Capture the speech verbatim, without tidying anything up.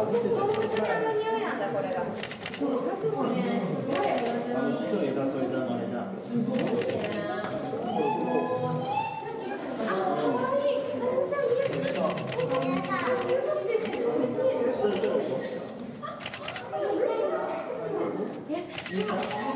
えっ